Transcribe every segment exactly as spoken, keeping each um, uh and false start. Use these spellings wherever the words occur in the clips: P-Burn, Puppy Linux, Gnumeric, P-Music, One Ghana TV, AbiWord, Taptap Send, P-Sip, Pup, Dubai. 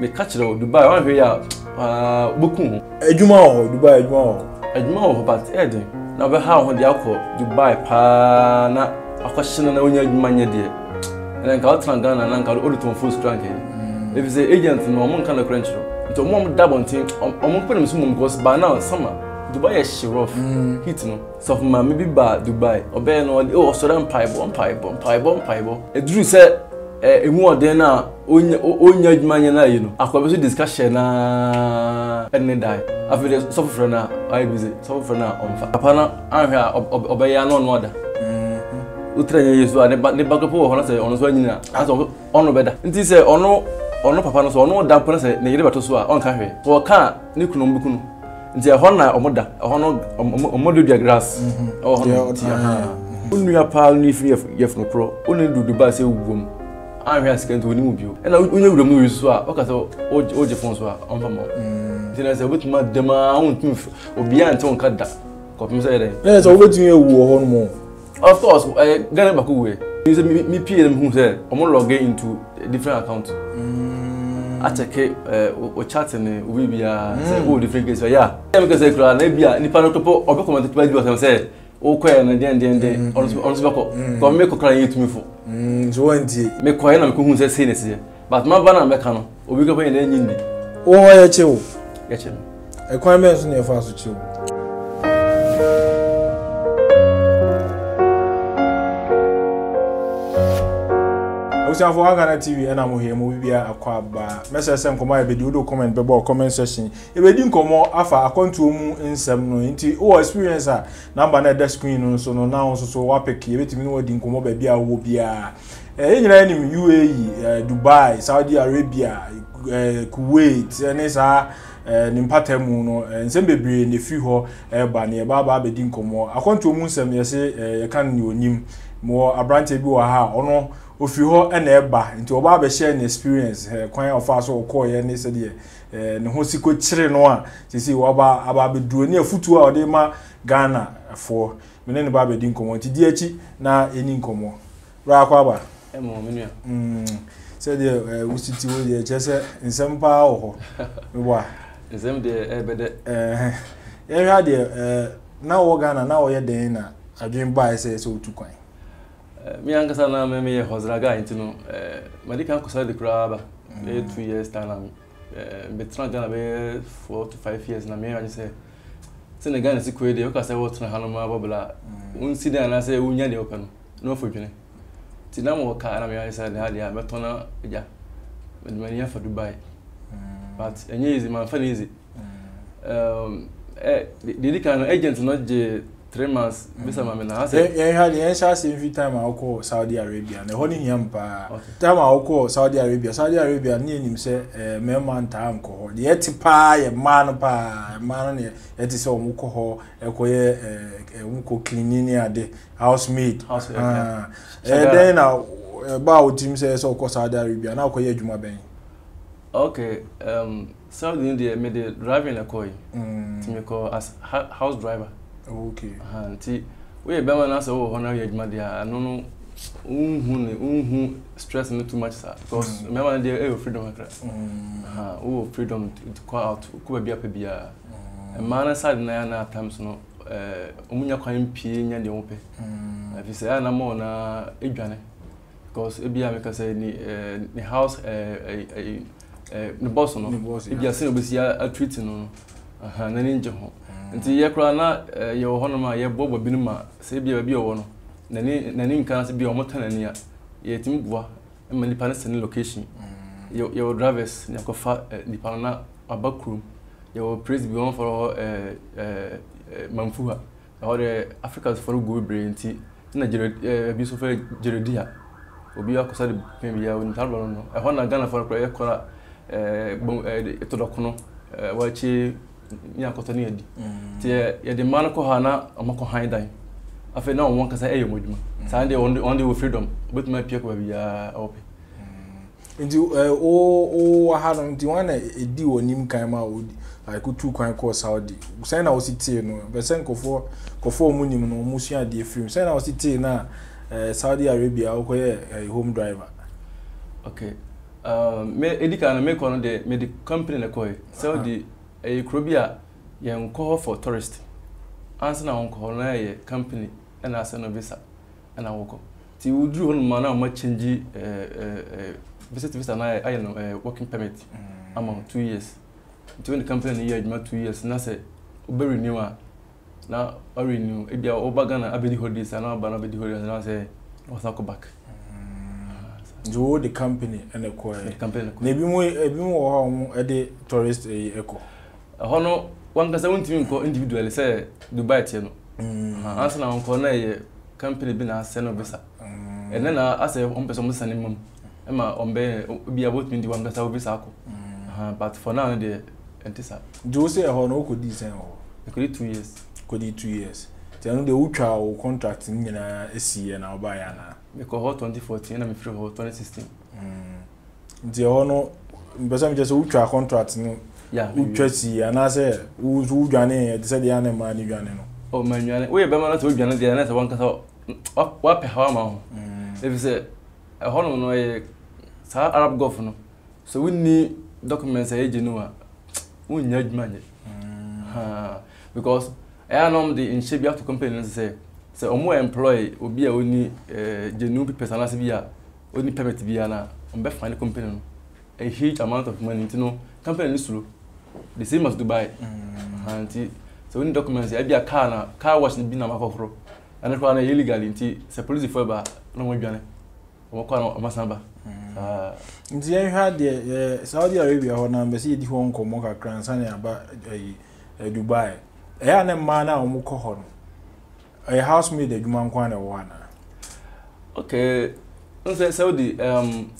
Me catch the Dubai one way out. Ah, Bukum. Ejuma, Dubai, Ejuma. Ejuma, but Eddie. Now, but how on the alcohol? Dubai, Pana, a question on the young man, dear. And I got Tangan and Uncle Odoton full strength. If it's the agent, no one can crunch. To one double thing, I'm putting someone goes by now, summer. Dubai is rough. Hit no. So for my maybe bar Dubai. Obey no. Oh, so then pipe bomb, pipe bomb, pipe bomb, pipe bomb. It drew said, "Eh, more than na only only man na you know." After we discussion na, and then die. After the so for na, I busy. So for na, on fa. Apana, I'm here. Obey no no other. Utre ni yesu. Ne ne bago po hona se ono so ni na. Aso ono beda. Inti se ono ono papa no so ono dampona se ne yere bato so a on kahwe. So ka ni kunombu kuno. They are honor or mother, honor or mother grass. Oh, yeah. Only a pal if you have no pro, only do Dubai say womb. I'm asking to remove you, and I will remove you so. Okay, so all the phones were on the mall. Then I said, with my demand, or beyond Tom Cadda. There's always a war on more. Of course, I got back away. You said, me P M who said, I'm all logging into a different account. Atake o chat ni we be say o different case yeah dem ke say kura na bia nipa no topo obo comment to do am say o ko e na den den den on on so ko ko me ko kra yit me fo mm twenty me ko e na me ko hu say say say but ma bana me ka no obi ko be na nyi ndi o ho ya che o ya che e kwan me so na e fa so che o Of One Ghana T V and I'm here, movie a quabba. Messer Sam Comma, be do comment, be ball comment session. If we didn't come more, Alpha, I come to in some no into all experience. Number net the screen, so no now, so what pick you, waiting what didn't come over, be a whoop, yeah. England, U A E, Dubai, Saudi Arabia, Kuwait, N S A. Nimpata muno nsembe bire ne fi ho e ba ne ba ba bedin komo akonto mu nsem ye se ye kan ne onim mo abrante bi wa ha ono ofi ho e na e ba nti oba ba share ne experience kwan ofa so ko ye ne se de ne ho siko kire no a sisi oba aba bedu ne afutu a ode ma Ghana for me ne ba bedin komo nti di achi na eni komo ra kwa ba e mo menua mm se de wo siti wo ye chese nsem pa ho wa Zem de ebede eh eh ya de eh na wo Ghana na wo ye den na adwen ba say so tukwan mi an kasa na me me hozraga intino eh medical kusa de kraba eh two years time eh be Ghana be four to five years na me an say Senegal si kwede yo kasa wo tran hanu ma babla un si dan na say unya de opano no fodwene ti na mo ka na me an say na de ya betona ja medmania for Dubai. But any easy man, funny easy. Um, eh, the kind of agent not the three months. Mister Mamina, yeah, yeah, the answer is every time I call Saudi Arabia. The only time I call Saudi Arabia, Saudi Arabia, near him say, eh, man, time call. The etipa, a man, a man, it is all mukoho, a koye, a muko cleaning a day, housemaid, housemaid. Ah, then now about him says, so call Saudi Arabia. Now koye juma ben. Okay, um, Saudi India made the driving a coy to me call as house driver. Okay, auntie, we have been on us over one year, my dear. I don't know who stress me too much, sir, because remember, dear, freedom, oh, freedom to call out, could be a baby. A man aside nine times no, uh, Umunya coin peeing and the open. If you say, I'm on a journey, because it be a make us a house a. The boss, no. If you are seeing this, you are treating no. Ah, no need to go. Until you are not, you are honor, you are Bob Binuma. Say be a be a one. No need, no need. Can't be a motor. No need. You team go. I'm in the parents' location. You, your drivers, you go far. The parents are back room. You praise be one for Manfuha. Or Africa's for go brain. Until Nigeria, be so far Nigeria. Obi a kusadi maybe a untar balono. I honor Ghana for a prayer. Eh to dokuno wachi nya kotani edi ti ye de man ko ha na amako han dan afi na won kasa eyo moduma Sunday on the freedom but my pick we ya ope ndi o o ha ndi wan na edi onim kan ma o like two kwan ko Saudi sai na o siti no be sen ko fo ko fo mu nim no mu sua de free sai na o siti na uh, Saudi Arabia a home driver. Okay. Um, me edika na me kono de me the company na koy. Saudi e Krobia yen call for tourist. Answer na on call na e company and as no visa and awoko. Ti wudru hon ma na ma change eh visa visa na I no working permit amount two years. Between the company and year adjuma two years na say obe renew a na renew e bia obagana abedi holidays and na bana abedi holidays na say wasako back. Do the company and acquire the company. Maybe more, maybe more at the tourist echo. A honor one does want to go individually, say Dubai. You know, answer now on a company being a send of visa. And then I say one person was sending mum. Emma on be about me the one that I will be sacked. But for now, the antisa. Do you say a honor could design or could it two years? Could it two years? Then the ultra or contracting in a sea and our buyer. Because twenty fourteen and twenty sixteen. The honor, but just ultra contracts. Yeah, ultra see, and I say, who's who Johnny, the Sadian man, you know. Oh, my Johnny, we are better to Johnny, the other one can talk. What Pahama? If you say a honor, no, South Arab governor. So we need documents, a Genoa. We need money. Because I know the in shape you have to complain and say. So, um, we employ will be only genuine personal via only permit via na on behalf of the company. A huge amount of money to know company is slow. The same as Dubai. And so when documents, I be a car na car wash ni bin na makokro. And that's why na illegal inti. So police for ba no mo biane. Omo kwa na masamba. Ah. Inti you had the Saudi Arabia ho na embassy di ho nko mo ka kransani aba Dubai. E ya na ma na omo ko ho. A housemaid, a human one. Okay, Saudi, um,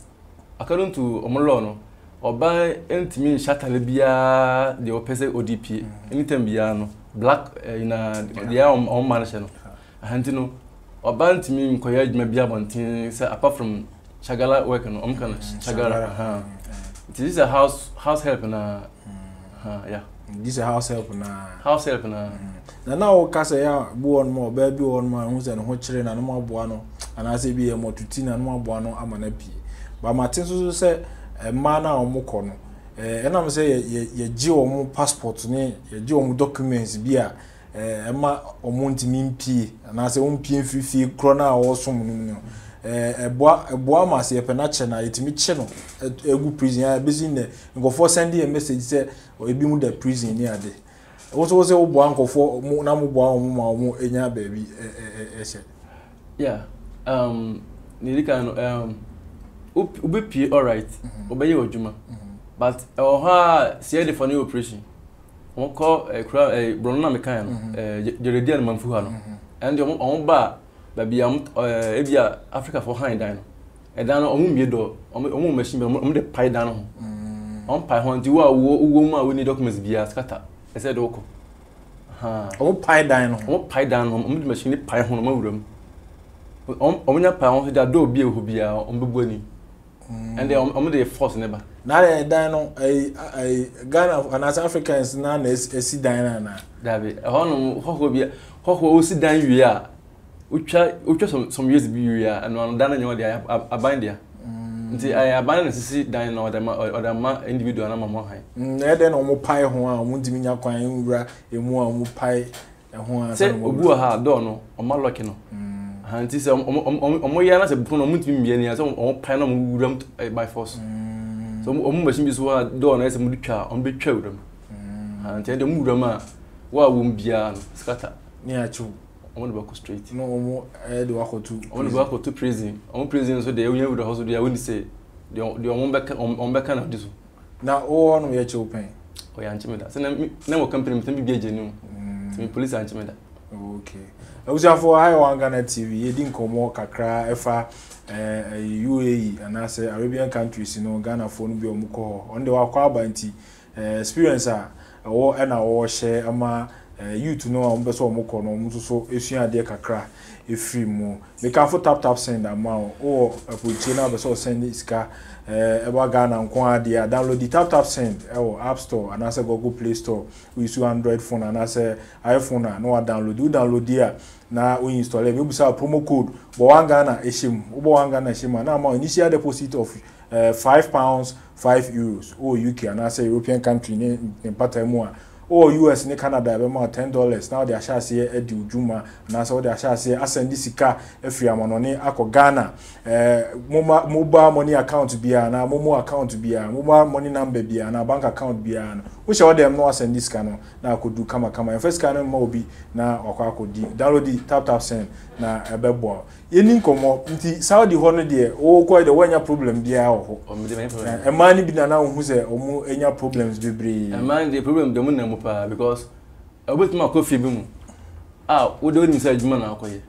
according to Omolono, or by Antimin Shatalibia, the Opese O D P, anything beyond black in the arm on Marshall, Hantino, or by Antimin Coyage may be apart from Chagala working on Omkan Chagala. This is a house house help and uh, yeah. This is a house help na. House help na. Na na o kasa ya buon mo baby on ma hu se no ho chire na no ma boa no ana se bi e mo tuti na no ma boa no amana pie. Ba matin so so se ma na o mo ko no. Eh na me se ye ye gi o mo passport ni ye gi o mo documents bi a eh ma o mo ntimi mpie ana se o mpie fifi kro na o so mo no. Eh boa boa ma se pe na che na yetimi che no egu prison ya bezin ne go for send a message say ebi mu da prison ni ade also was a one for Namu in your baby. Yeah, um, Nilikan, um, Ubi, all right, obey your Juma. But oh, see the funny operation. One call a crown a Brona Mekan, the Radian Manfuano, and your own bar, baby, um, Avia Africa for high dino. A dano on me door, on machine, on the pie dano. On pie hunt, you are woman, we need documents via scatter. I said, okay. Oh, pie down, oh, pie down, on the machine, pie on my room. On your pound, that do be who be on the bunny. And they are only a force never. Now, a dino, a gun of an African's nan is a sea diner. David, a honor, who be who will sit down you are, which are some years be you are, and on Daniel, I bind there. I abandon the dining or the individual and my high. Then, almost pie one, won't mean your coin, a more pie, and one said, Obuha, Dono, or Malacino. And this is a moyana, a pono, mutin, years or panel rumped by force. So, almost Miss Ward Don as a mudica on big children. And tell the Mudama, what won't be a scatter. Near true. On the walk straight. No more I do walk or two. On the walk or two prison. On prison so they only with the house they wouldn't say. They on back on on back of this. Now all on we are open. Oh yeah, Anchimeda. So now company me be genuine. To me police Anchimeda. Okay. I was for high One Ghana T V. You didn't come work Accra, Efa, U A E and I say Arabian countries, you know, Ghana phone be on call. On the walk about experience ah or and our share ama you to know I'm so more common, so if you are there, crack a free more. They can for tap tap send a mouth or a putina, but so send this car about Ghana and Quadia. Download the tap tap send or App Store and as a Google Play Store with your Android phone and as a iPhone. No, download, do download there. na we install it. We use our promo code One Ghana Eshim. One Ghana Eshim. Now, our initial deposit of uh, five pounds, five euros. Oh, U K and I say European country ne in Patamoa. Oh, U S in Canada, we more ten dollars. Now they are shall say Eddie Ujuma. Now so they are shall say Ascendi Sika. If you are money, Ako Ghana. Mobile money account be an Momo account be an mobile money number be an bank account be an. Which all them no send this canon. Now could do kama kama. First canon more be now or could download the tap tap send na a bebo. Yenin komo inti Saudi holiday. Oh, quite the one your problem be our money be now who's a omu any problems be brave. A man the problem the moon because I went to my coffee room. Ah, we don't inside Juma now. Okay,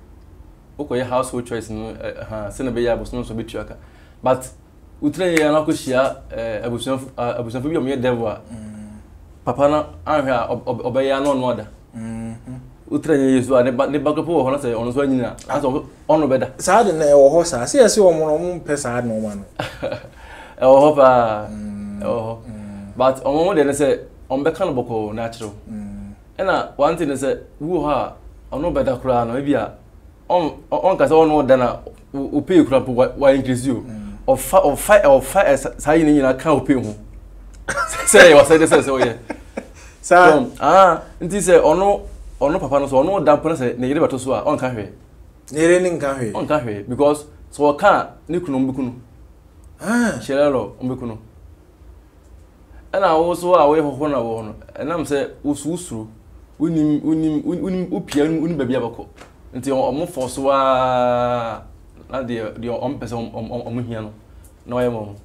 okay, household choice. No, ah, Senegal was not so big. But we try and not go share. I was not, I was not familiar with Deborah. Papa na I'm here obey no order. We try and use one. But the back of our house is on the way. Nina, as on the bed. Sad na our house. I see, I see. I'm on my sad no man. Oh, Papa. Oh, but on one day they say. On become boko natural. And one thing is that who are no better crown, maybe a on on cause all no than a who pay you crap why increase you or fight or fight or fight signing in a cow pay. Say, was I just so yeah. So, ah, and this or no or no papa so no damn person negative to swear on cafe. Nearing cafe on cafe because so I can't Nikunum. Ah, Sherlock Umbukuno. And I also away for one hour, and I'm say, Usu, Unim, Unim, Unim, Upian, Unibabiaco, until almost for soa your own person on Muhiano. No, I won't.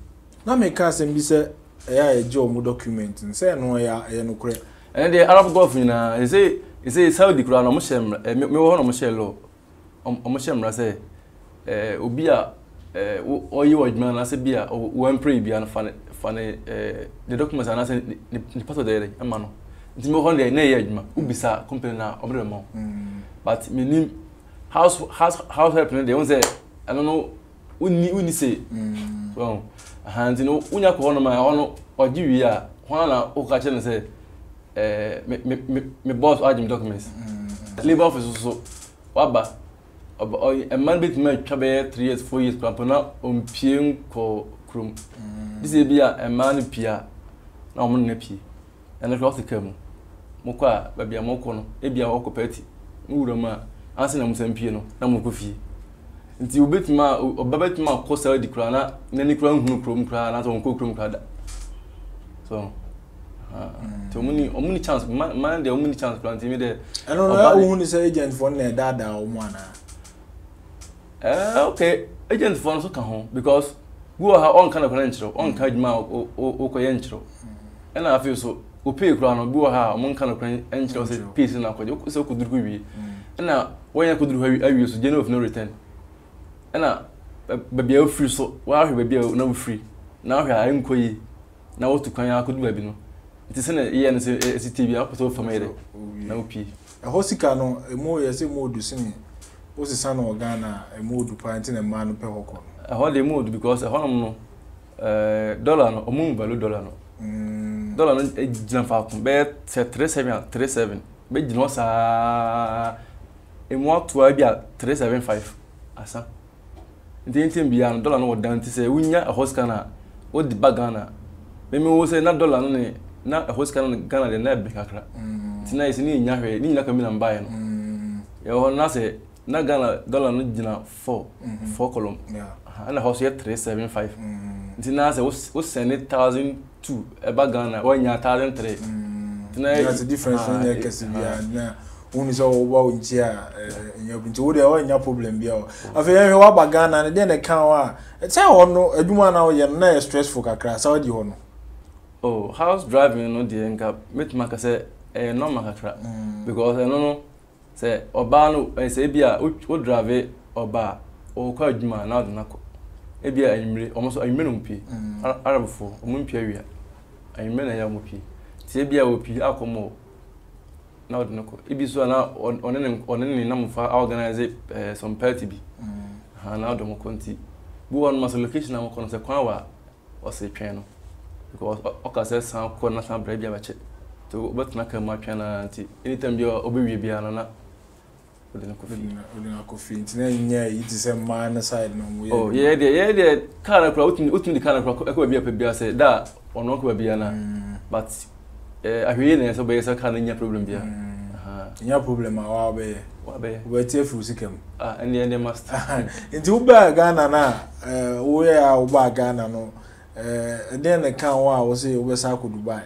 Now make us and be said, I job document and say, no, I am no crap. And the Arab governor, he say, he says, how the crown of Mushem, a Mohan Moshello, Moshem Rase, Ubia, or you old man, I say, beer, or one pray beyond funny. Funny, the documents are not the part of the amano. It's more than a year, Ubisa, Compana, Obremo. But meaning house house house helping, they won't say, I don't know, Uni say. Well, and you know, Unia Corona, honor, or Julia, Juana, or Catcher, and say, my boss, I documents. Labor office also, Waba, a man bit my cabaret, three years, four years, Pampana, um, Pium, Crum. This is a man Pia, no one nephew, and across the camel. Moka, baby, a mocono, a bia or copeti, Urama, Asinam Sampiano, Namocofi. And you bet ma or babet ma costa de crana, Nanny Crown, who crum cran, as on cocrum crada. So, to many, only chance, man, the only chance planting me there. I don't know who is agent for Nedada or Mana. Okay, agent for us to come home because. Go her own kind of credential, own cardinal or coyential. And I feel so, who pay crown or go her among kind of credentials, peace in our could so could we. And now, when I could do I use general of no return. And now, baby, free so while he be no free. Now I am coy. Now to cry I could webino. It is in a year and a T V up so for me. No pee. A horsicano, a more as a mode to sing. Was the son of Ghana, a mode to painting a man of Pehocon. I hold the mood because I hold no dollar or moon value dollar no dollar no example bet three seven three seven bet you know sa a month to a year three seven five asa the thing be an dollar no down to say we need a host Ghana or the bag Ghana when we say na dollar no na a host Ghana Ghana the na be kakra tonight is ni nyawe ni na kami na buy no yo na say na Ghana dollar no jina four four column and the house here three seven five. Tina say we send it thousand two about Ghana when you thousand three. That's the difference in the case. Yeah, one is all wow in here. You've been told there are any problem here. After you walk back Ghana and then they can't walk. It's how no. You man now you're not stressful. Kakra, how do you know? Oh, house driving no the end up. Meet my case. Eh, no my kakra because I don't know. Say Obano, I say Bia, who drive Oba or quite man now the knuckle. Ebia I'm almost a minimum pea, Arab for a moon period. I mean a young pea. Sebia will pee alcohol. Now the knuckle. It be so now on any on any number for organize some party be. And now the Moconti. Go on mass location and consequence or say piano. Because Ocases sound corner some brave to but not my piano. Anytime you obey Bianana. Odina Kofi. Odina Kofi. Intina inya it is a man side no we. Oh yeah there yeah there kana kra utin utin di kana kra e ko bia pe bia say da ono ko bia na. But eh ahwe na so be say kana inya problem bia. Aha. Inya problem awa be. Wa be. We tie fu sikam. Ah and the master. Inti u ba Ghana na eh we a u ba Ghana no eh then the kan wa we say u be sa ko Dubai.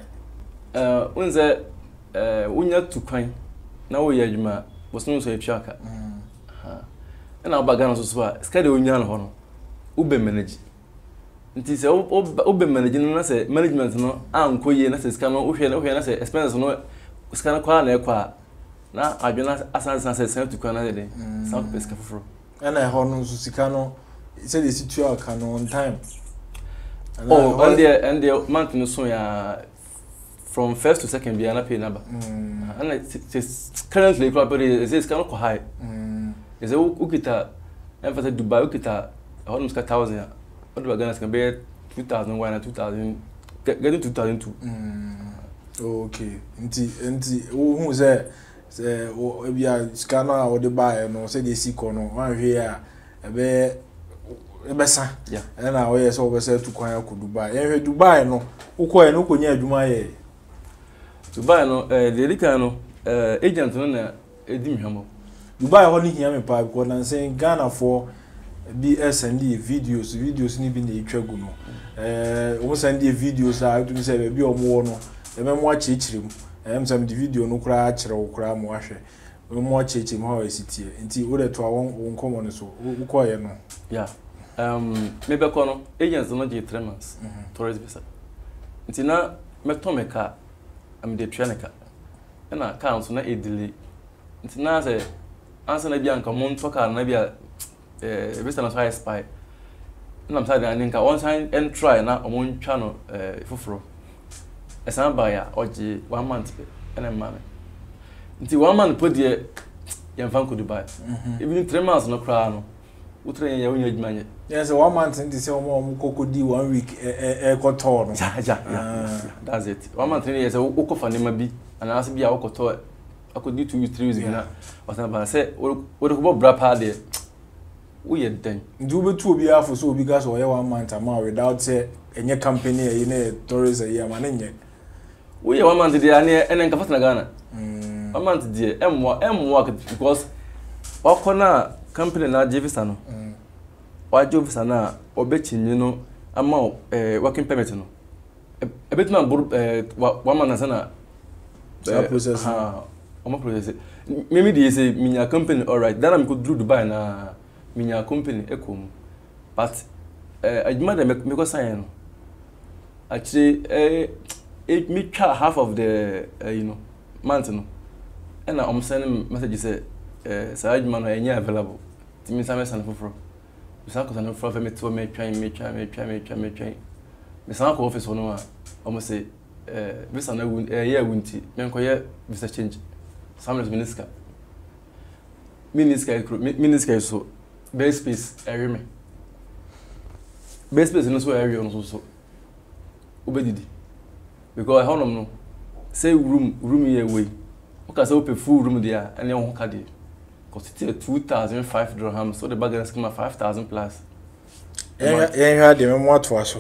Eh unze eh unya tukwan na we ya djuma was no so a chaka. And our bagan was what? Schedule Yan Honor. Ube manage. It is Ube managing, and I say management no, I'm quay and I say scanner, Uhian, Uhian, I say expense no scanner qual air qua. Now I do not as I said to Canada, South Pescafro. And I honor Susicano, it said it's two hour canoe on time. Oh, and the and the mountain so ya. From first to second, we are not paying number. Mm. And it is currently property. It is kind of high. It is a ukita. Emphasis Dubai ukita. Almost a thousand. What we are going to be two thousand one and two thousand. Getting two thousand two. Okay. Nti nti. Who say say we are scanner or Dubai? No say they see corner. One here. Ebe ebe sa. Yeah. And now we so we say to Kenya to Dubai. Ebe Dubai no. Uko no Kenya Dubai. Dubai no eh delika no eh agent no na edim hwamo Dubai ho ni hia me pa because na say Ghana for B S N D videos videos ni bi na etwagu no eh wo send the videos a to say be bi omo no e me mo a chechirem em sam the video no kura a chire wo kura mo ahwe mo a chechem ha we sitie nti wo de to awon won komo no so wo ko ye no yeah um me be ko no agents no dey three months tourist visa nti na me to me ka I'm the trainer. And I can't so a delay. It's now say, answer maybe and come on talk and maybe a Western high spy. And I'm sorry, I think I one time and try now on one channel for a sound buyer or one month and a man. Until one month put the young fan could buy. Even three months no crown. Yes, one month in the same one week a cotor. That's it. One month in a walk of an emabi, and I asked me a cotor. I could do two, three years ago. But I said, what about Brapa there? We had then. Do two be out for so because we one month a month without say any company in a tourist a year man. We are one month there and then Kafana Ghana. One month there, M work because Okona. Company na Jefferson no. Wa Jefferson na obechinyi no ama eh working permit no. E betu na eh wa man na sana process ha ama process. Mimi dey say minya company all right. Then am go through Dubai na minya company e kom. But eh ajuma dey make go sign no. Actually eh it me try half of the you know month no. And I'm sending message say eh say ajuma no enya available. Timi same san foforo. Me san ko san foforo fe me to me twan me twan me twan me twan me twan. Me san ko office hono a omo say eh me san na wun eh ya wunti. Me nko ye visa change. Samles miniska. Miniska crew, miniska so base space area me. Base space no so area no so so. Obedidi. Because hono no say room room here we. O ka say o pe full room there and e won ka dey. Cost it two thousand five dirhams, so the bag is come five thousand plus. Yeah, yeah, the memoir to us.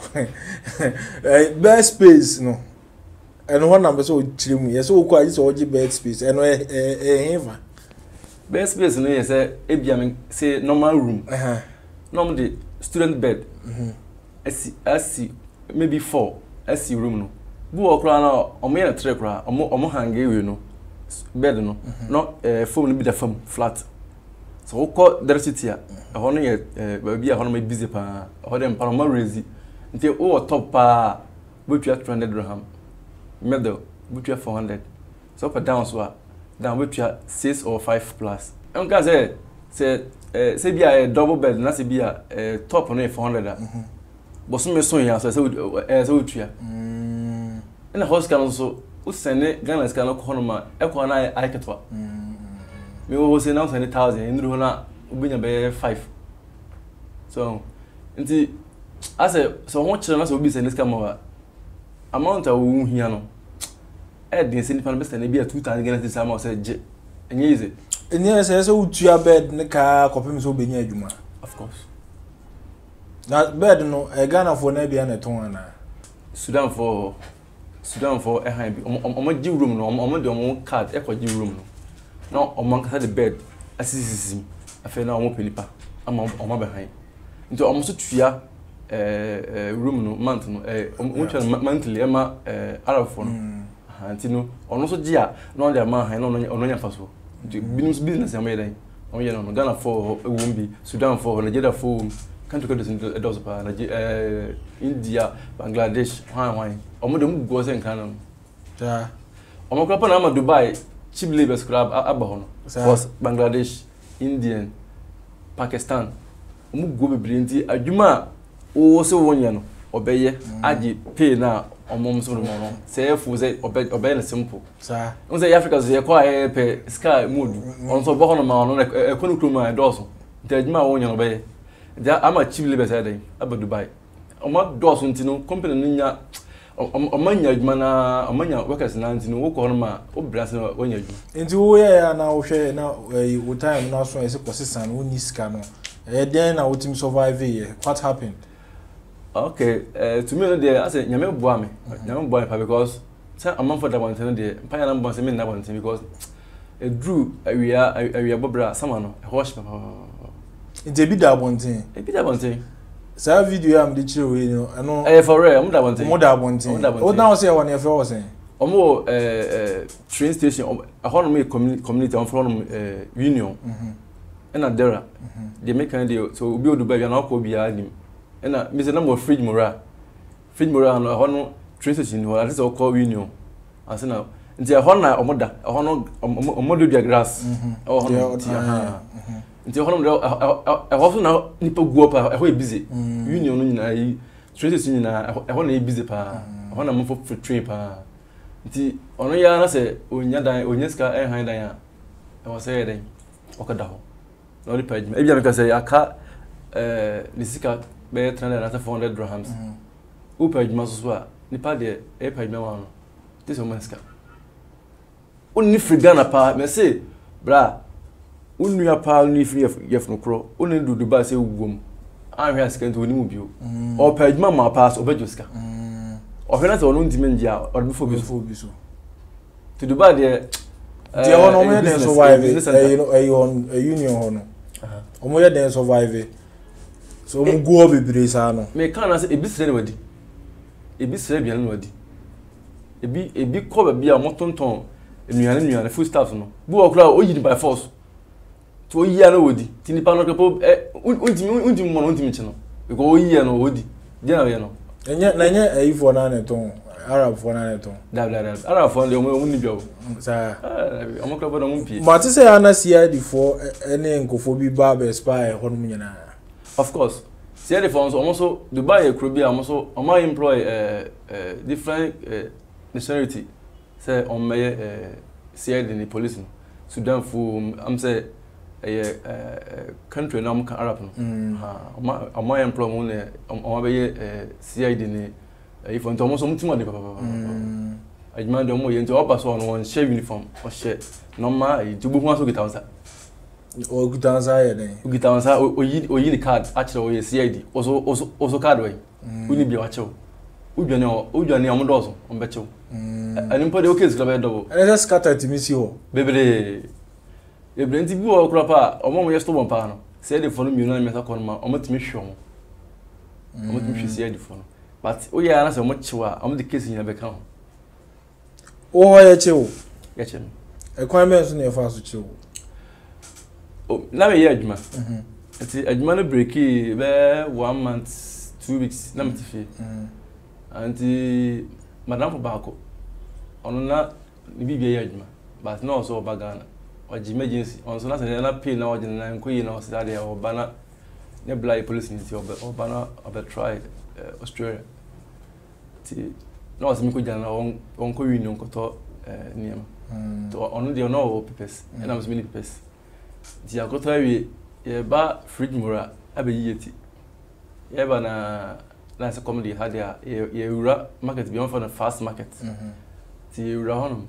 Best space, no. And one number so trim, yes, so quite so best space. And ever best space, no, yes, I say normal room. Normally, student bed. I see, I see, maybe four. I see room, no. Boo crown or mere trek or more hungry, you know. Bed no, no. Phone will be the phone flat. So we call the rest here. Honey, baby, honey, my busy pa. Honey, I'm paranormal crazy. Until oh, top pa, we try two hundred dirham. Middle, we try four hundred. So for down so, down we try six or five plus. And guys, eh, say, say be a double bed, not say be a top honey four hundred. But some person here, so say we, so we try. And the house can also. Usene Ghana ska no kono ma e ko na aiketwa mm me wo se na one thousand ndru na obinya be five so nti ase so ho chire na so obi se niska ma amount a wo hia no e de se ni pan be se na be two thousand Ghana se ma se je enye ize And yes, I saw your bed, the car, copying so be near you, of course. That bed, no, a Ghana for Nebia and a Tona. Sudan for Sudan for a high room, no, I'm on the card, echo room. No, among had the bed, as I fell now more paper, among my behind. Into almost three room, no, month, monthly, Emma, Arab phone. Antino, or also Gia, no, their man, no, no, no, business I'm ready. Oh, yeah, no, Ghana for a wombie, Sudan for Nigeria for country countries in the Dospa, India, Bangladesh, Hawaii, or Modem goes and canon. Ja. Omocapanama Dubai, cheap labor scrap Abahon, was Bangladesh, Indian, Pakistan. Mugu brilliant, a Juma, also one yan, obey, Aji, pay now. On mom's own, say, for they obey obey simple. Sir, on the Africans, they acquire a sky mood on so born on a conocrum and dorsum. There's my own obey. There are my chief labors heading about Dubai. On what dorsum tino, company ninya, a mania, mana, a mania workers and auntie, no on my oblast when you into where now share now you time now so as a persistent only scanner. Then I would him survive here. What happened? Okay, uh, to me, I said, you may boy me, because I'm not for that one day, Pioneer Bonds, I mean, that one thing because it drew a real Bobra, someone, a washman. It's a bit that one thing, a bit that one thing. So, video I'm the chill, you know, I know. I for real, I'm that one thing, more that one thing. What now say one if I was saying? Or more train station, a horned community on from Union and Adera. They make an idea, so build the bag and I'll be him. And I miss a number of fridge mora. Fridge mora and a honor traces in what I just call union. I said, now, they are honor or mother, a honor or mother grass. Oh, yeah. They are honor. I also now nipple go up a way busy. Union, I traces in a honor busy pa, honor for trip. The honor yana say, when you die, when you scar and hide, I was saying, Okadaho. No repage. Maybe I can say, I can't, er, Nisica. Three hundred four hundred drams. Who paid Maswa? Nipa de a paid me one. This woman's car. Only free Ghana pa, me say, bra. Only a pal, only free of Yefno Crow, only do the bass womb. I'm asking to remove you. Or paid Mamma pass over Juska. Or when I saw no dementia or before before Biso. To Dubai, dear. They are no men survive a union honor. Or more than survive. So we go be brave, no. Me can I say a bit celebrity, a bit celebrity, a bit a bit cover be a mountain town, a million million full staff no. Go across all you by force. To all you are nobody. Tini pano kepo eh unti unti man unti michano. We go all you are nobody. Then we are no. Nanya nanya eh for na neton Arab for na neton. Da da da Arab for the omo ni biao. Sa. Omo club na mumpi. Mati say ana sia before any nkofobia ba spy hon munyana. Of course, see the funds also Dubai could be also on my employ uh, uh, different uh, nationality. Say on my uh, C I D in the police, Sudan for I'm say a country now Arab. On my employ only on my C I D in the if on Thomas Mutimadi. I demand the more into upper on one share uniform or shirt. No matter to book one so get outside. Or good answer, then. Good answer, or you the card, actually, C I D, also, also, also card way. We need your show. Udano, Udano, Dozo, on Becho. An important case, Glavado. And let's scatter to miss you. Baby, a plenty boo or crapper, or one way to one panel. Say the phone, you know, Metaconma, or much mission. What you see the phone. But we are not so much sure, I'm the case in your account. Oh, I chill. Get him. A crime is near fast with you. Oh, now we are Juma. It's a Juma break. Be one month, two weeks. Now we see. And the Madame for Barco. On that, we be a Juma, but no so bagana. Or emergency. On so that's another pain. Now we are going to start the Obana. The black police in the Obana have tried Australia. No, as we go down, on on go union go to Niam. To on the no papers. And I was many papers. The Agotawi, a bar, Fred Mura, Abbey. Ebana, that's a comedy had a market beyond for the fast market. The Rahonum,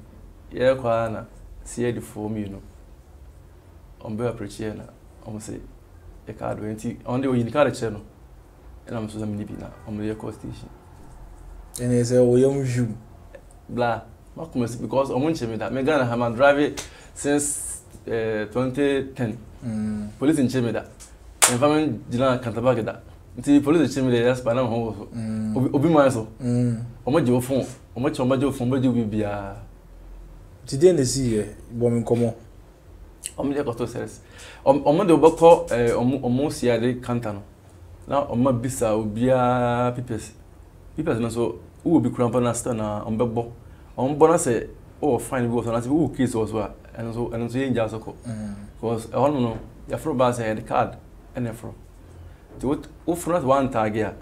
Yerquana, see the form, you know. on be appreciate na on say e card we nti on the we card che no and am so za mini bi na on the cost station and e say we am ju blah ma come because on won che me that me Ghana have been driving since uh, twenty ten mm. Police in che me that environment jina kantabake that nti police che me that yes panam ho obi man so o ma je o phone o ma che o ma je o phone ba je bibia ti den de si e bo me komo I'm the cost service. I'm on the back of almost yearly canton. Now on my visa will be a people's people's now so who will be cramping us na on back bo. On bonus say oh fine we go so who kids also and so and so in just so. Because I don't know your from base the card and from. To what who from one tag here.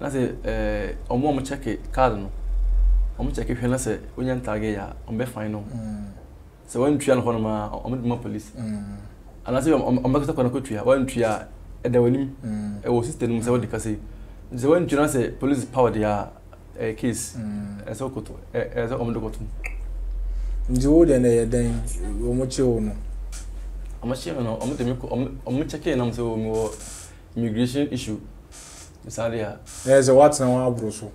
Now say eh on mo check card no. On check if na say when tag here on be fine no. So when try and run my, I'm not police. And I say I'm I'm back to when I try. When try, at the when I was sitting, I saw the case. So when try, I say police power their case. I saw court. I saw I'm not court. You hold and I then I'm not sure no. I'm not sure no. I'm not I'm I'm not checking. I'm so my immigration issue. Sorry. Yes, what's now abroso?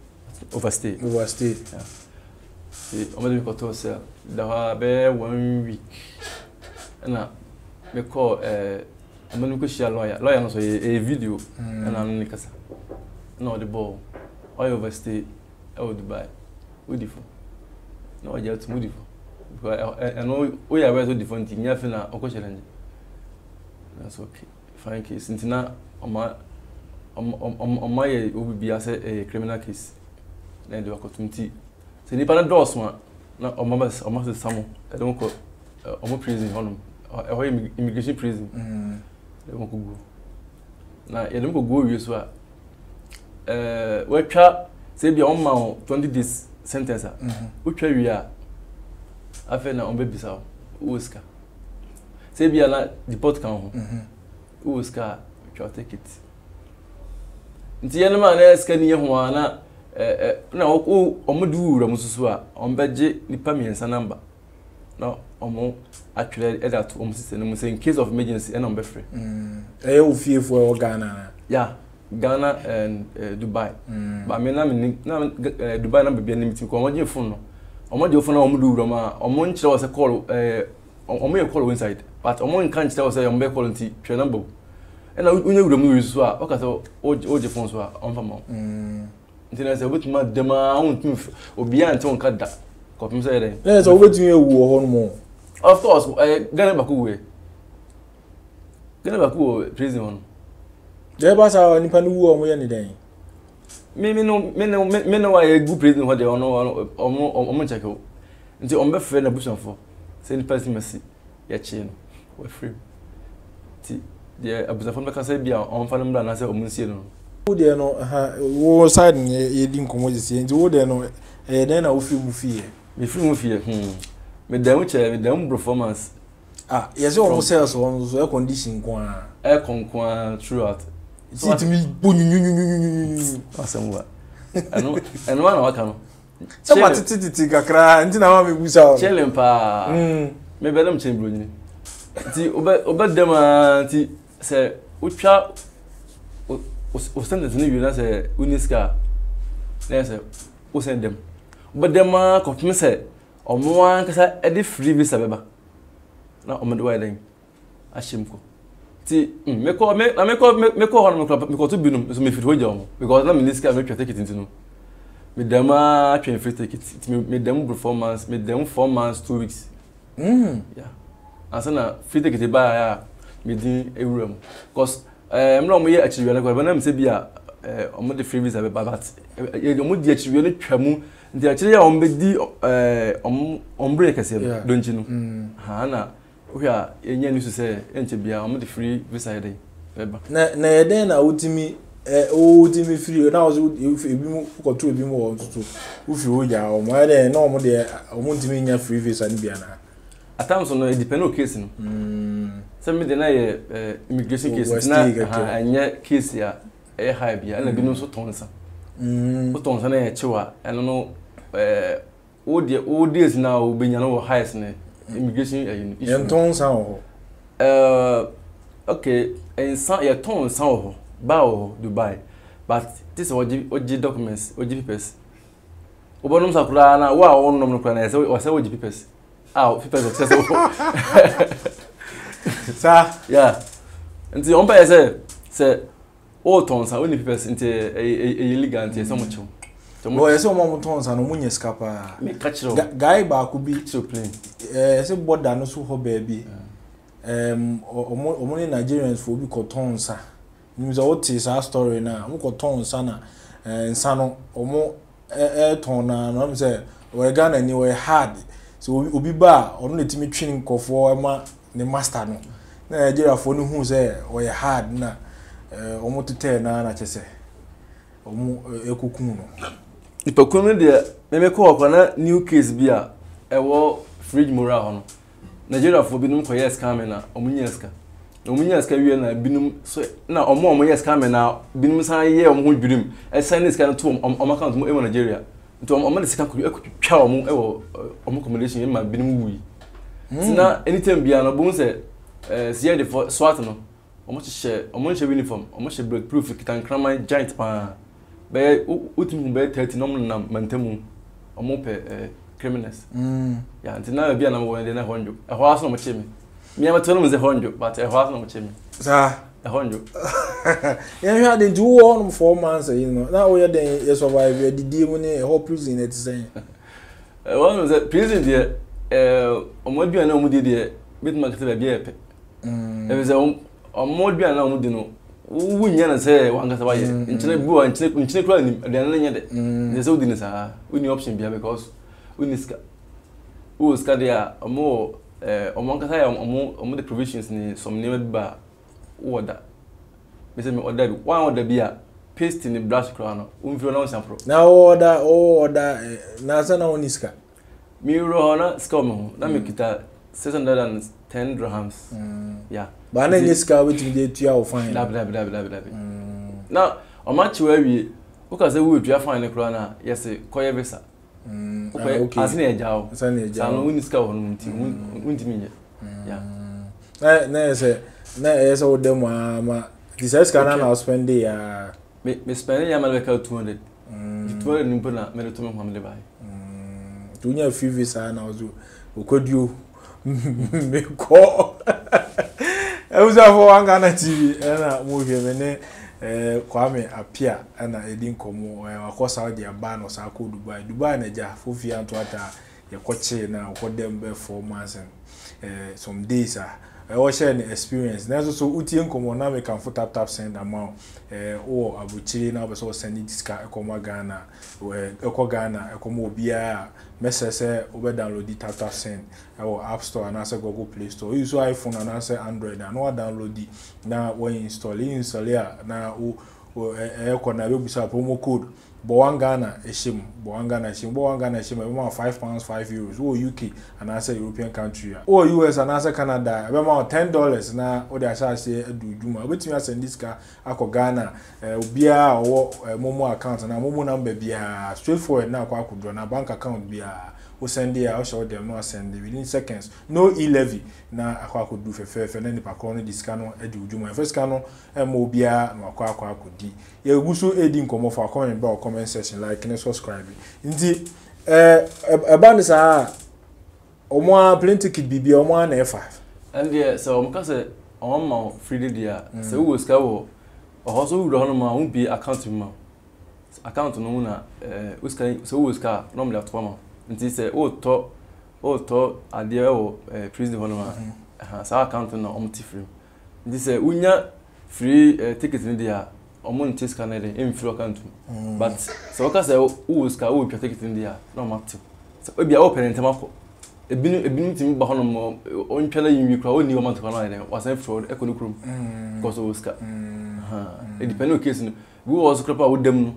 Overstay. Overstay. I'm going to go to the one week. And I call a lawyer. Lawyer is a video. And I'm going to no, the ball. I overstay. I will Dubai. Beautiful. No, I just beautiful. I know we are very different things. I feel I'm challenged. That's okay. Fine case. Since now, on my on my will be a criminal case. Then the opportunity. So ni parents dos ma na o mama o mama samo e don ko o mo prison honum e ho immigration prison mm e don ko go na e don ko go we so a eh we twa say bi on ma twenty days sentence ah we twa we a afa na on be bisa o ska say bi ala deport kan ho o ska twa take it nti ye no ma na ska ni ye ho ana eh na o omudu ram susu a ombegye nipa miensa number no omo actually either to omo system say in case of emergency and on be free mm eh o fie for Ghana yeah Ghana and Dubai but me na me na Dubai na be na meeting ko omo phone no omo je phone omudu ram a omo nkire was call eh omo e call inside but omo nkan nkire was omo be call nti twa number and onye wuram susu a o ka so o je phone so a on fam mm Internet se obetuma dema untu obi ante on kada ko pem say dey. Eh so obetun ewu ho no mo. Of course, eh Ghana baku we. Ghana baku prison on. Dey ba sa nipa no wu o mo ye ni den. Me me no me no me no why go prison ho dey on on on on check o. Nti on be free na bush on for. Say nipa si mercy ya che no. We free. Ti dey abusafon be ka say bia on fa no bra na say o mun sie no. There no wo side e di nkomo jisi nti wo there no e den na wo fi mu fi e me fi mu fi e hmm me dem che me dem performance ah yes o mo sales o so air condition kon air kon kon throughout so it me bunyunyunyunyunyunyunyuny asemwa ano ano na wa kan so what tititi kakra nti na wa me busa o challenge pa hmm me be dem chembro ni nti oba oba dem nti se utwa o send them you know say uniska na say o send them but them confirm say o mo an kasa e dey free visa beba na o mo dey why dem ashim ko ti me ko me me ko me ko hono me ko to binum so me fit hoja o because na minister no take it ntinu me dem a train free take it me dem performance me dem four months two weeks mm yeah asana free take it ba ya me din ewura mo because eh mna omo ye achiwe na kwa na me se bia eh omo de free visa be babat ye omo de achiwe ne twamu nti achiwe ya omo be di eh omo ombre kase donji no ha na ohia enya ni so se enche bia omo de free visa ye dey beba na na ye den na utimi eh utimi free na ozo ebi mu ko to ebi mu wo tutu ufi wo ya omo ye den na omo de omo ntimi nya free visa ni bia na atam so no e depend on case no same de na ye immigration case na anya case ya e high bia na binu so tonsa mm o tonsa na ye chewa eno no eh o de o days na o benya no highs ne immigration issue en tonsa o uh, okay, and some your tone sound bow Dubai, but this is O G documents, O G papers. Obonum sakura na wa won nom no kra na say o say O G papers. Ah, papers of say. Sir, yeah. Nti on pa say say o tone sound only papers nti illegal nti so much. Well, I saw my tons and Munya Scapa. Guy Bakubi to play. Yes, a board than also her baby. Um, or more Nigerians will be called Tonsa. News Otis, our story now, Uncle Tonsana, and Sano, or more air tona, and I'm there, or a gun and you were hard. So we'll be bar, only to me training for the master. No, Nigeria for who's there, or a hard na, or more to tell Nana Chase, or more a cocoon. If you come here, maybe call a new case beer, a war fridge morale. Nigeria for binum for yes, Carmena, Omuniasca. Omuniasca, you and I binum so now, or more yes, Carmena, binum sign year on wood binum, a sign is kind of tomb on my account to Nigeria. To a man's country, a chow or accommodation in my binum. Now, anything beyond a boon said, see the swatano, or much share, or much uniform, or much break proof, it can cram my giant pan. But ultimately, by thirty nominal mantemu, a mope criminals. Yeah, until now, be an hour and then a hundred. A horse no much. Me, I'm a total is a hundred, but a horse no much. Sir, a hundred. Yeah, you had in two or four months, you know. Now we are then, yes, survive the demon, a whole prison at the same. One was a prison, dear, a more be an omudi, dear, with my little beer. There is a more be an omudino. Who yana say one got away? Internet boo and chip and chip running, and then yet there's all dinners are. We need option beer because we need who's cardia or more or one got or more or more the provisions in some named bar order. Mister order one order beer, paste in the brush crown, unfrontier pro. Now order order Nazana Uniska. Miro honor, scum, let me get that six hundred and ten drams. Yeah. But I need car which we to find. Now, on much where we because would you find a corona? Yes, a coy visa. Okay, as near Jow, Sunday, John, wind scour, wind me. Yeah. Nay, sir, nay, so them, mamma. This is Canada, I'll spend the Miss Penny, I'm like two hundred. It were an impona, Meritum, Hamleby. Junior few visa, and I was you. Who could you make call? I was for One Ghana T V and a movie when eh Kwame appear and I didn't come or Saudi ban or Sako Dubai. Dubai Naja, Fufi and Twata, your coach now, what them be four months and some days. I was sharing experience. Now, so Utian Comoname can for Taptap Send amount or Abuchi now, so sending this car, Ekoma Ghana, Eko Ghana, Ekomo Bia, Messrs, over download the Taptap Send, our App Store and answer Google Play Store. Use your iPhone and answer Android and all download it now. When installing, install here now, Ekona will be a promo code. One Ghana shim, One Ghana shim, One Ghana shim, five pounds, five euros. Oh, U K, and answer European country. Oh, U S, and answer Canada. About ten dollars now. Or the Asha say, do you? I bet you send this car, Ako Ghana, Bia or Momo account, and a Momo number Bia. Straightforward now, I could run a bank account Bia. Who send there, I show them, no send within seconds. No e levy. Now, I could do for fair, and then the Paconi, this canon, Edu, my first canon, and Mobia, no Aqua could D. You will so aiding come off our comment about comment section, like and subscribe. Indeed, a bandits are Oma plenty kid B B on one F five. And yeah, so because on my free dear, so who was cow or also run my own be accounting mouth. Account on owner, so who was car, normally at one. Nti say o to o to ade o prison honoma ha sa account na o mti free nti say unya free ticket ni dia o mo nti scan na dey free account but so ka say o scan o ticket ni dia no mati so obi a o parent ma ko ebinu ebinu timi ba honoma o ntwala yinwi kra o ni o mati ko na dey wasan fraud e ko nukrum because o scan ha e depend on case no we was crapa o dem no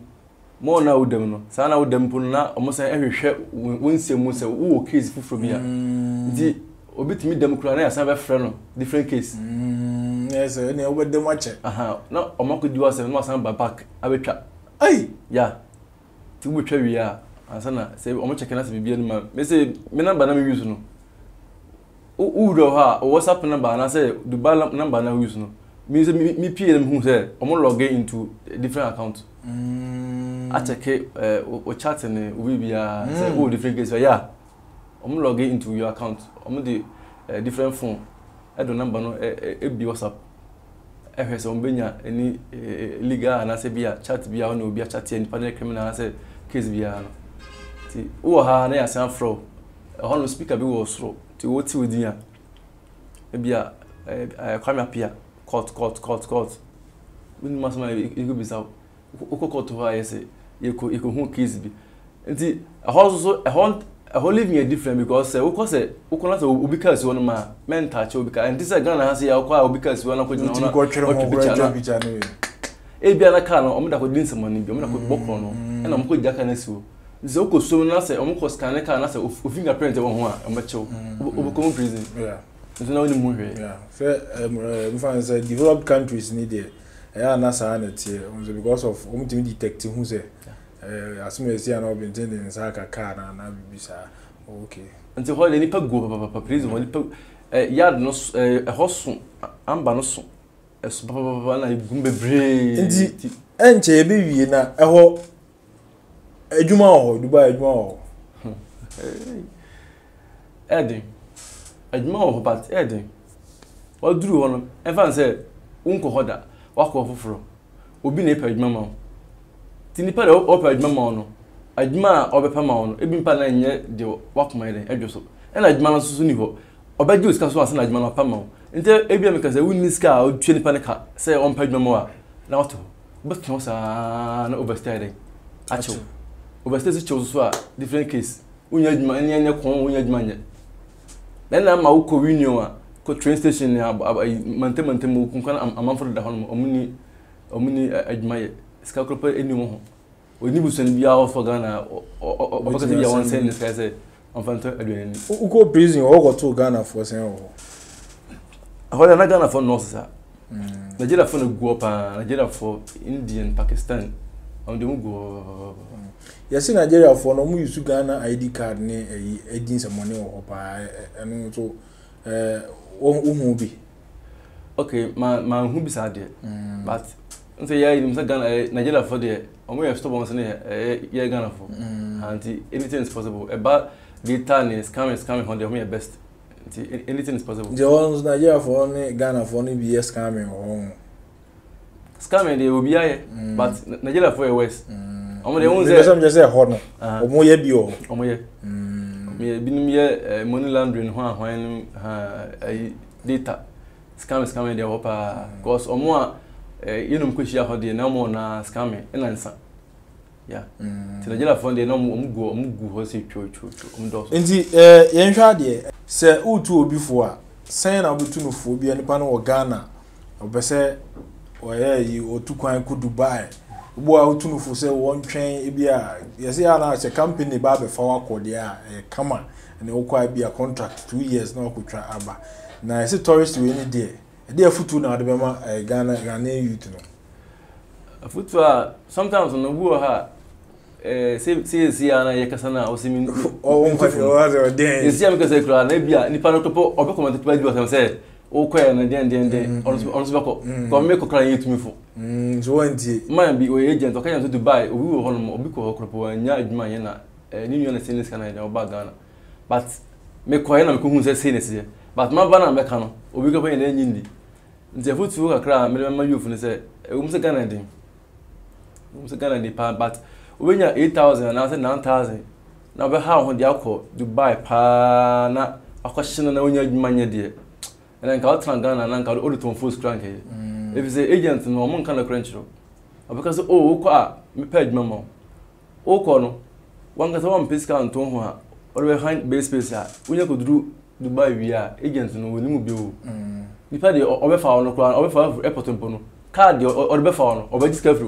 more now, them, Sana would them puna, almost every ship won't say most of all cases from here. The obit me them crying as a friend, different case. Yes, and over the watch. Aha, no, or more could do us and not some by back. I will trap. Ay, yeah. To which we are, and Sana say, how much I cannot be beyond my message, Menam Banam Usuno. Udo ha, WhatsApp number, and I say Dubai number now use no. Me say me me P M who say I'm gonna log into different accounts. I check eh, we chat and we be a say oh different case. Yeah, I'm gonna log into your account. I'm the different phone. I don't number no. It be WhatsApp. I hear some Benya any legal and I say be a chat be a no be a chat and panel criminal and I say case be a no. See, oh ha, na yasi an fraud. I want to speak about what's fraud. To what you do, maybe a crime appear court, court, court, court. We must not go bizarre. Oko court over here say you could you could hunt kids be. Indeed, a house so a hunt a whole living is different because Oko say Oko not say Obika is one man men touch Obika and this is Ghana has say Oko Obika is one. We don't go through the whole picture. Ebi alaka no, omi da ko din se money bi, omi da ko boko no, ena omi ko jaka na siwo. Zoko so na se omo ko scan ka na se o fingerprint e won ho a omo chew o ko prison yeah so na woni mo hwe yeah say we find say developed countries need there eh na sa na tie because of omo timi detect hu say eh asimo e say na obi intending say ka ka na na bibisa okay until ho le ni pa go pa pa prison ho ni pa eh yard no eh hosun amba no so e so pa na igumbe bre ndi enche be wie na e ho Edumao, Dubai, Edumao. Eddie, Edumao, but Eddie. What do you want? Everyone said, "Uncle Hoda, walk off from. Obi ne pa Edumao. Tinipa de opa Edumao no. Eduma oba pa Edumao no. Ebi pa na nye de walk my de Eduso. Ena Edumao susu ni ho. Oba Edu iska susu na Edumao pa Edumao. Inte ebi ameka se win iska o twenty pa ne ka se on pa Edumao na wato. But kimo sa na overstay de. Acho. Overstay chooswa different case. Unya juma anya anya kon unya juma anya. Then na ma uko winyo ko train station ni mante mante mo kunkan amamfo da hono omuni omuni ajuma ye. Ska kropa eni mo ho. Oni busan bia ofo Ghana obaka ti bia one say ni ska say amfanto aduani. Uko prison o go to Ghana for say o. Ahola na Ghana for no sir. Nigeria for no go pa Nigeria for Indian Pakistan. Am demu go yes, in Nigeria for no use Ghana I D card ne agents money or pa enu so eh uhu bi okay ma ma uhu bi sade but say yeah in Ghana Nigeria for there omo you stop once ne yeah Ghana for and anything is possible about the turn is coming is coming on the best anything is possible the ones Nigeria for ne Ghana for ne be scamming on scamming they will be here but Nigeria for west omo de unze person just say hono omo ye bi o omo ye mm binim ye money laundering ho ahwan ha ai data scam scam dey hope because omo a yenum kweshia ho dey na mo na scam e na nsa yeah ti Nigeria fund dey na omo go omo go ho se twa twa omo do so nti eh ye nhwa de se utu obi fo a sen na obutu no fo bi anipa no Ghana obese oye yi otukwan ku Dubai Boa utunu fuse one train ibia yesi ana che company ba be fawa kodia e kama ne okwa ibia contract two years na okutwa aba na yesi tourist we ni there e dey futu na de ma Ghana Ghana youth no futu sometimes on wo ha eh se se se ana yakasa na osimi o wonka fe o azo den yesi am kase kula na ibia ni pano topo obe comment to ibia sam say okwa na den den den on so bako ko me ko kra yitumi fo mm so anti man bi o agent o kanya to Dubai obi wo hono obi ko okropo anya adwuma ye na ni nyo na senes kana na oba Ghana but me ko ye na me ko hu se senes ye but ma bana me ka no obi ko pe na nyindi nti afutu ka kra me ma youth ni se um se Ghana den um se Ghana ni pa but obi nya eight thousand na se nine thousand na be ha ho dia ko Dubai pa na akwashina na onya adwuma nya de and then got Ghana and got all the full crank. If it's an agent, no one can crunch up. Because oh, qua, me paid mamma. Oh, Corno, one got one pisca and Tonha, or behind base space. We could do Dubai via agents and we knew you. You paid the overfound crown, overfound epotempono, card or befound, or by discovery.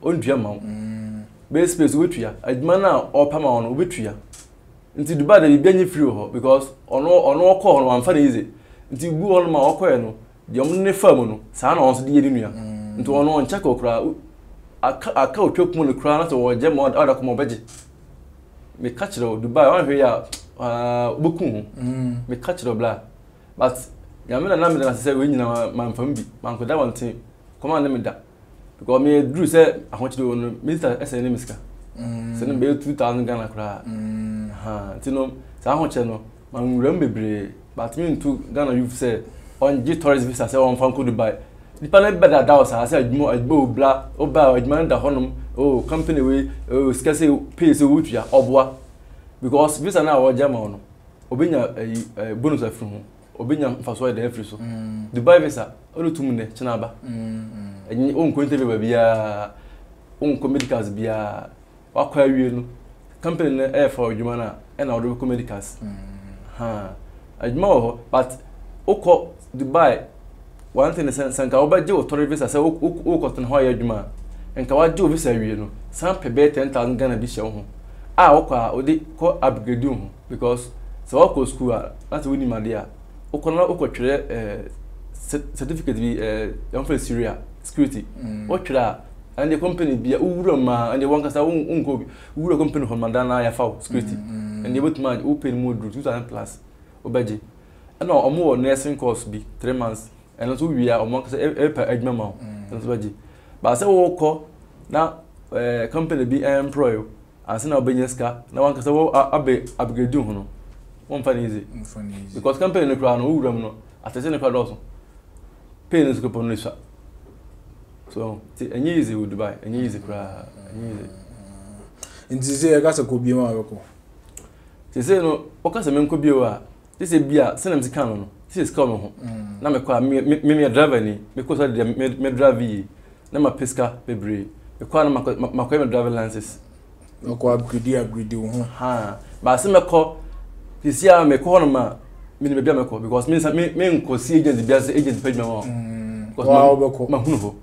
On German base space witria, Admana or Pamon witria. Into Dubai, they be any free because on no call one for easy. Nti gu on ma okwe no de om ne famu no sa na onso de yedi nua nti ono on check okra aka aka otwepum no kra na so wo je mo oda ko mo beje me ka kire Dubai wan hwe ya uh, buku, we catch the blah. But I mean, I'm not say we know my family. I could that one thing. Come on, let me that. Because me Drew said I want to do on Mister S N Miska. So then bill two thousand Ghana cra. Ha, you know, so I want to know. My remember, but me into Ghana you've said on G tourist visa. Say on from Dubai. Depending better doubts, I said more at Bo Blah or Bow at Man the Honum. Oh, company we oh scarcely pay so much or bois. Because visa now or German. Obinya a bonus from Obinya for so the every so. Dubai visa, only two minutes, Chanaba. And your own quantity will be a own comedicals be a aquarium company air for Jumana and our comedicals. Ha, I know, but Oko Dubai. One thing is, Sanka Obajo, Torre Visa, Ocoton Hoya Juma, and Kawajo Visa, you know, some pay ten thousand Ghana be shown. Ah, Oka, or they call Abgredum, because so Oko school, that's winning my dear. Okona Oko certificate be a young for Syria, security, Otra, and the company be a Uroma, and the one Casa Ungo, Uro company from Madana Yafau, security, and the wood man open mood two thousand plus, Obaji. And now a more nursing course be three months. And also we are among Edmond. But I say, oh, call now company be employed. I say now Benyeska. Now one can say, oh, Abe Abgrade do no. One funny easy. Because company no crowd no ugram no. At the same crowd also. Pay no scope on this. So any easy with Dubai, any easy crowd, any easy. And this year I got a copy of my record. They say no. Because I make copy of this is beer. Send them to Canada. This is coming home. Now me kwa me me driver ni me kwa sadi me me drive. Now me pesca me brave. Me kwa na me me kwa me driver licenses. Me kwa upgrade upgrade home. Ha. But since me kwa this year me kwa na ma me me be me kwa because me me me kwa si agent be as agent page me wa. Wow be kwa. Ma hunuvo.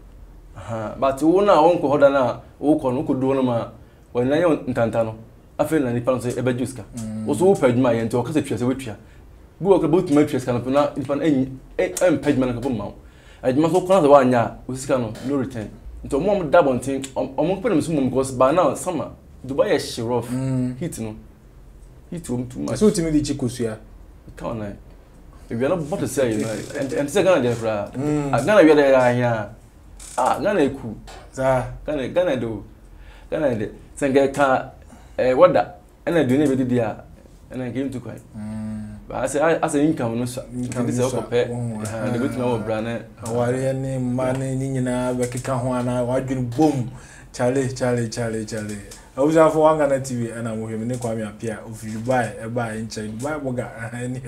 Ha. But wona wonko hoda na woko na woko do na ma wena yon ntantano. Afen na ni panse ebajuska. Oso wo page ma yento kwa se twa se wetwa. Go about matrix can not if an impediment of a mouth. I must look on the one yard, which can no return. Into a moment double thing, among them soon goes by now summer. Dubai is she rough, hitting hit him too much. So to me, the Chicosia. Can't I? If you are not bought to say, and second, therefore, I'm gonna be there. I am. Ah, Gana cool. Gana, Gana do. Gana, Sanga car, a water, and I do never did there, and I came to cry. But I say I say income no sha. Income is up pay. And the bit na we brand. Aware ni money ni nyina be keka ho ana wadwun boom. Charlie Charlie Charlie Charlie. Awuza for One Ghana T V and am him ni kwame apia. Of Dubai e ba in China. Dubai boga ani.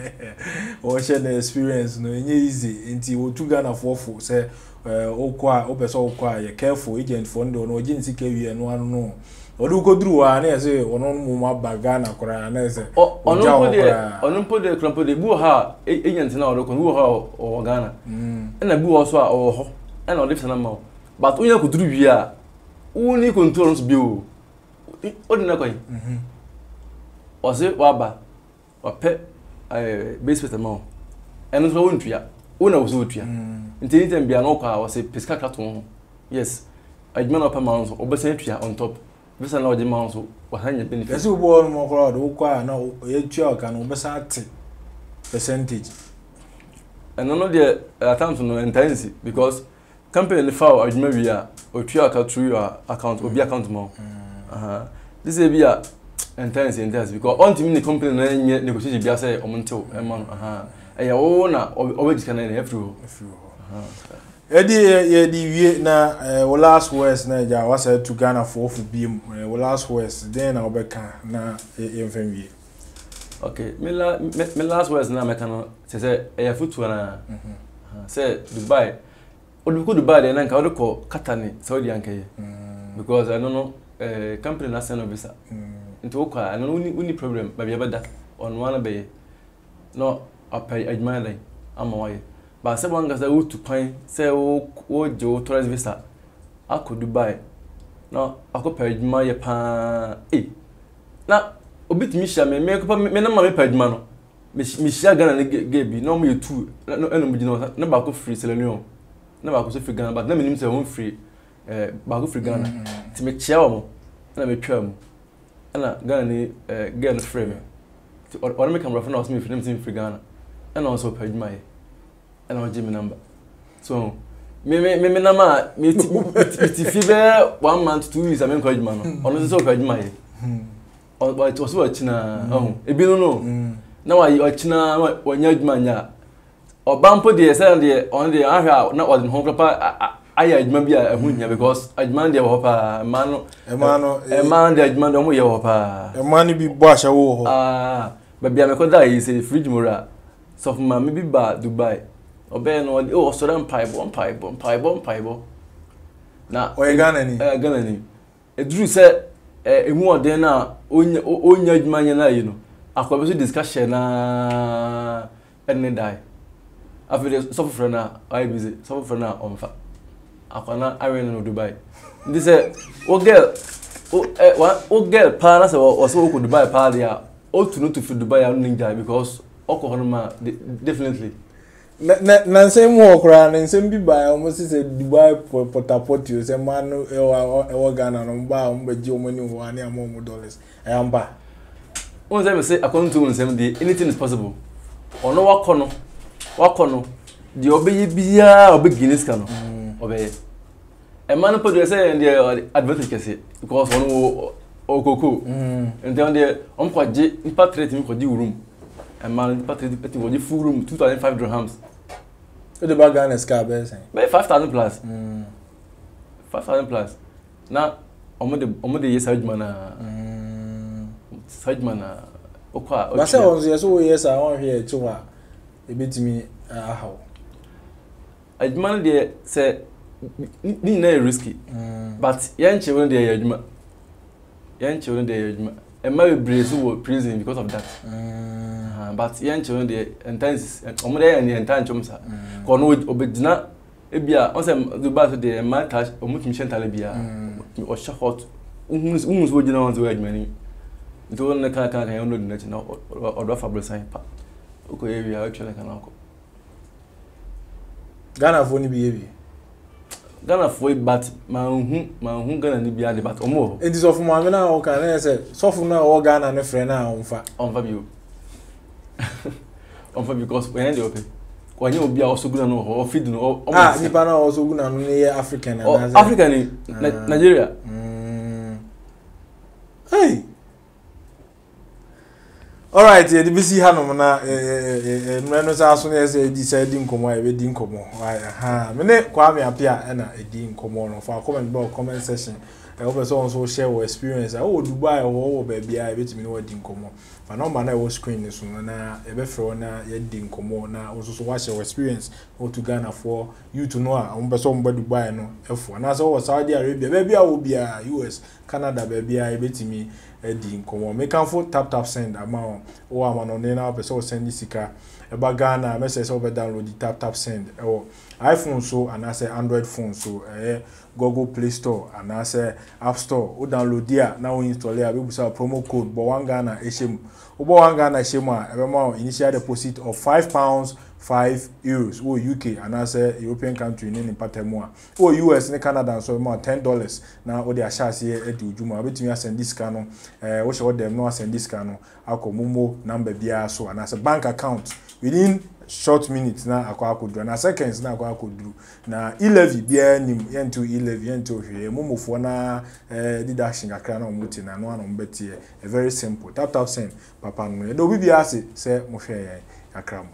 O share the experience no enye easy. Nti wo tu Ghana forfo say o kwa o person o kwa ye careful agent for ndo no agent sika wi eno anu no. Odu ko dru wa na say ono mu abaga na kora na say ono ko de ono po de krampo de bu ha agent na odo ko bu ha o Ghana na bu o so a o ho na odo fena ma but onya ko dru wi a uni control us bi o odi na ko yi mhm o se wa ba o pe eh base with amount eno so won twia wona wo so twia nti nti bia na o ka o se pesca kraton yes ajman o pa ma so obese twia on top. This is not the amount of one hundred percent. Yes, we borrow more crowd. We acquire now. We try can we set percentage. And none of the attempts no intensity because company the file I remember we are we try can through your account or be account more. Ah, this is be a intensity intensity because on team the company na nye negotiate be say omunto eman. Ah, eh o na always can na every. Eddie, Eddie, na last words na ja was to Ghana for for beam. Last words then I be can na M V. Okay, me la me last words na me can say e futu na. Say Dubai. O do Dubai dey na ka ko Katani Saudi an kay. Because I don't know eh company na send visa. Into ko I don't know any problem but be that on one be. No, I pay my line. I'm away. But someone got a to pine, say, oh, Joe, tourist visa. I could Dubai. No, I could pay my pan. Eh. Now, a bit Misha may make up my mamma paid man. Misha Gana gave me no me two, no enemy, no back of free Selenium. No back of free Ghana, but no means a home free back of free Ghana. To make chow, and I make chum. And I got any girl frame. Or make camera phone was me films in Ghana, and also paid my and our Jimmy number. So me me me me nama me ti ti fever one month two years I mean college man. Or not so college man. Or but it was so China. Oh, it be no no. Now I China when you man ya. Or bumpo the second the on the area not was in Hong Kong. I remember a woman because I demand the hopper, a man, a man, a man, the demand on your hopper. A man be bosh a war. Ah, but be a coda is a fridge mura. So, mammy be bad Dubai. Or Ben or oh, so damn pipe, one pipe, one pipe, one pipe. Now, or a gun any, a gun any. A drew said a more than now, only own your man and I, you know. After the discussion, and then die. After the sufferer, I visit sufferer on fat. Akwana Irene no Dubai. They say, "Oh girl, oh eh, what? Oh girl, parents are also go to Dubai party. Oh to know to feel Dubai, I don't think that because Oklahoma definitely." Na na na same work, na same people. Almost say Dubai portaportio. Say man, eh, eh, eh, Ghana no ba, um be Joe money who ani amu mu dollars. I am ba. One time I say, according to one same day, anything is possible. Ono wakono, wakono. The obeyi biya, obe Guinness kano. Obey. A man put say and the advantage because one o coco. And then the uncle J impatriate him for the room. A man impatriate for the full room, two thousand five dirhams. The bargain is car bears. Five thousand plus. Five thousand plus. Now, almost the almost the side man. Side man. Okay. But say on the so yes, I want here too. It beats me how. I demand they say, "Ni na risky," but young children they are judgment. Young children they are judgment. And my brother was prison because of that. But young children they intense. Omo they are intense chumsa. Kono obedina ebia. Once the bad they my touch omo mission talibia. Osha hot. Umus umus wajina once judgment. Ito na kana kana kaya ono dinati na odwa fabrisa pa. Oko ebi ya actually kana oko. Ghana for any behavior. Ghana for it, but my own, my own Ghana ni behavior, but omo. It is of my Ghana or Ghana. Say, so for now, all Ghana ne friend na onfa. Onfa you. Onfa because when they open, when you be also good no or feed no. Ah, ni pana also good no ni African. Oh, African ni Nigeria. Hey. All right, the B C Hanom na eh eh no say aso na say di say di nkomo e di nkomo. Aha, me ne kwa me apia e na di nkomo no for comment box comment section. I hope so on so share your experience. Oh Dubai oh be bia e betimi no di nkomo. My number na e screen so na e be fro na ye di nkomo na so so watch your experience go to Ghana for you to know am be so mba Dubai no e for na so Saudi Arabia be bia wo bia U S Canada be bia e betimi Eddie, come on, make for tap tap send amount. Oh, I'm on now. Person send this car. About Ghana, message over download the tap tap send. Oh, iPhone so and I say Android phone so. Eh, Google Play Store and I say App Store. Oh, download there now. Install it. We will sell promo code. But one Ghana issue. Oh, but one Ghana issue. Every initial deposit of five pounds. Five euros. Oh, U K and I say European country in imparte more. Oh, U S and Canada so more ten dollars. Now all the ashas here at Ujuma. But me send this canon. Uh, what should them no send this canon? Akomumo number B R so and as a bank account within short minutes now. Akwa could do and a seconds now. Akwa could do now. Eleven B N into eleven into here. Mumu for na deduction. Akana mutin and one on betty. A very simple tap tap send. Papa no. Do B R say say Moshe Akram.